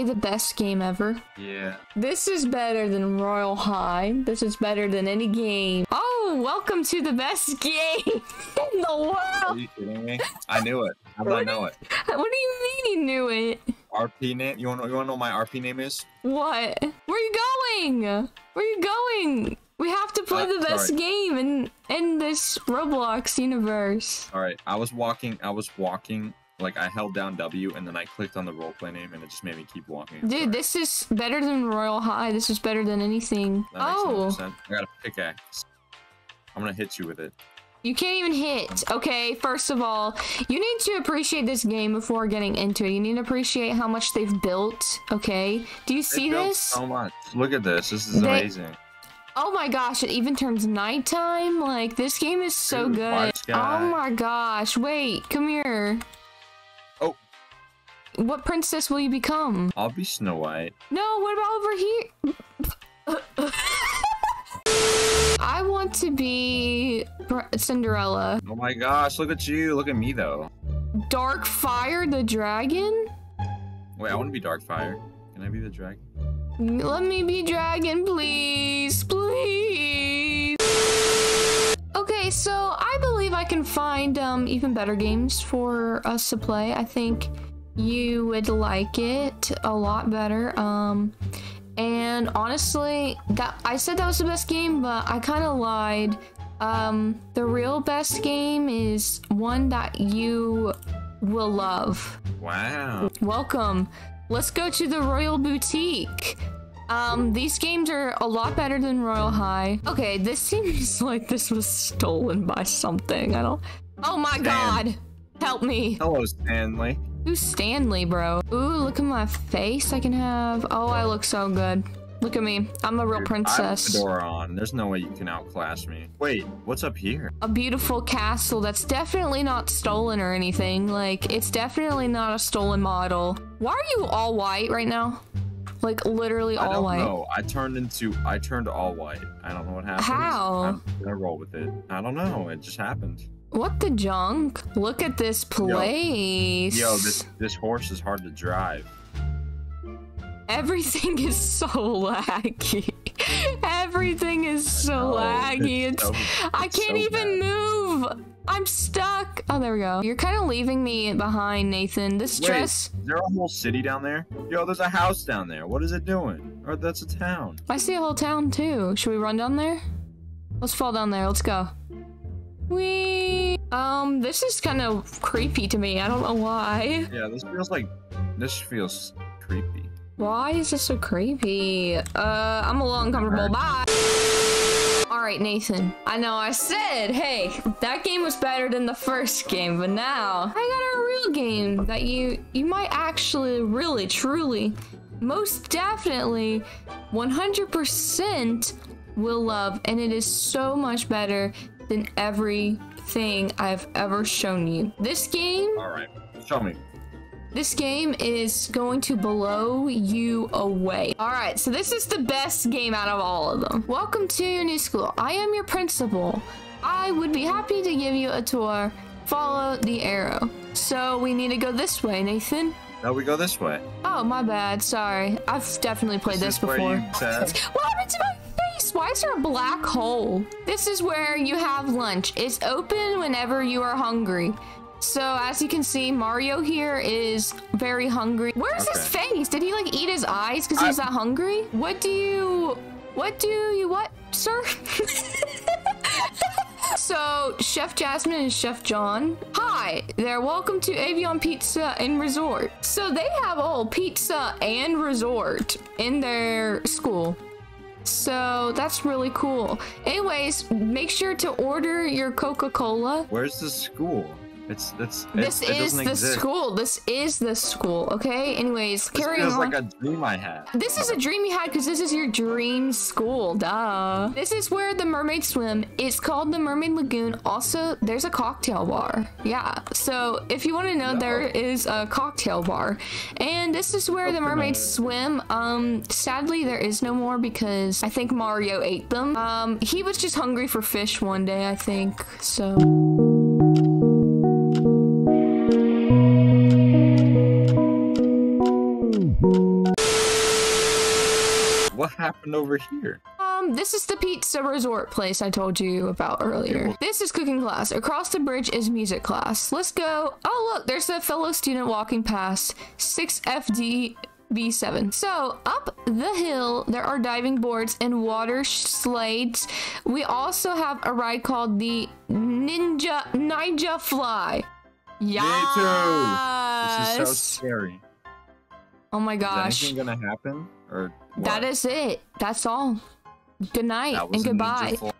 probably the best game ever. Yeah. This is better than Royal High. This is better than any game. Oh, welcome to the best game in the world. Are you kidding me? I knew it. How did I know it? What do you mean you knew it? RP name? You wanna know what my RP name is? What? Where are you going? Where are you going? We have to play the best game in this Roblox universe. All right, I was walking, like I held down W and then I clicked on the roleplay name and it just made me keep walking. Dude, this is better than Royal High. This is better than anything. That makes 100%. I got a pickaxe. I'm gonna hit you with it. You can't even hit. Okay, first of all, you need to appreciate this game before getting into it. You need to appreciate how much they've built, okay? Do you see this? So much. Look at this. This is amazing. Oh my gosh, it even turns nighttime. Like, this game is so good. Oh my gosh. Wait, come here. Oh. What princess will you become? I'll be Snow White. No, what about over here? I want to be Cinderella. Oh my gosh, look at you. Look at me, though. Dark Fire the dragon? Wait, I want to be Dark Fire. Can I be the dragon? Let me be dragon, please. Please. Okay, so I believe I can find even better games for us to play. I think you would like it a lot better. And honestly, I said that was the best game, but I kind of lied. The real best game is one that you will love. Wow. Welcome. Let's go to the Royal Boutique. These games are a lot better than Royal High. Okay, this seems like this was stolen by something. Oh my god! Help me. Hello, Stanley. Who's Stanley, bro? Ooh, look at my face I can have. Oh, I look so good. Look at me. I'm a real princess. I have a door on. There's no way you can outclass me. Wait, what's up here? A beautiful castle that's definitely not stolen or anything. Like, it's definitely not a stolen model. Why are you all white right now? Like, literally all white. I don't know. I turned all white. I don't know what happened. How? I'm gonna roll with it. I don't know. It just happened. What the junk? Look at this place. Yo, this horse is hard to drive. Everything is so laggy. Everything is so laggy. I can't even move. I'm stuck. Oh, there we go. You're kind of leaving me behind, Nathan. This dress. Is there a whole city down there? Yo, there's a house down there. What is it doing? Or that's a town. I see a whole town too. Should we run down there? Let's fall down there. Let's go. Wee. This is kind of creepy to me. I don't know why. Yeah, this feels creepy. Why is this so creepy? I'm a little uncomfortable. Bye. All right, Nathan. I know I said, hey, that game was better than the first game, but now I got a real game that you might actually, really, truly, most definitely, 100% will love, and it is so much better than everything I've ever shown you. This game. All right, show me. This game is going to blow you away. All right, so this is the best game out of all of them. Welcome to your new school. I am your principal. I would be happy to give you a tour. Follow the arrow. So we need to go this way, Nathan. No, we go this way. Oh, my bad. Sorry. I've definitely played this before. What happened to my face? Why is there a black hole? This is where you have lunch. It's open whenever you are hungry. So, as you can see, Mario here is very hungry. Where's his face? Did he, like, eat his eyes because he's that hungry? What, sir? So, Chef Jasmine and Chef John. Hi there, welcome to Avion Pizza and Resort. So, they have all pizza and resort in their school. So that's really cool. Anyways, make sure to order your Coca-Cola. Where's the school? This is the school, okay? Anyways, carrying on. This feels like a dream I had. This is a dream you had because this is your dream school, duh. This is where the mermaids swim. It's called the Mermaid Lagoon. Also, there's a cocktail bar. Yeah, so if you want to know, there is a cocktail bar. And this is where the mermaids swim. Sadly, there is no more because I think Mario ate them. He was just hungry for fish one day, I think, so... What happened over here? This is the pizza resort place I told you about earlier. This is cooking class. Across the bridge is music class. Let's go. Oh, look, there's a fellow student walking past. 6FD B7. So up the hill there are diving boards and water slides. We also have a ride called the Ninja Fly. Yeah, this is so scary. Oh my gosh, is anything gonna happen or what? That is it. That's all. Good night and goodbye.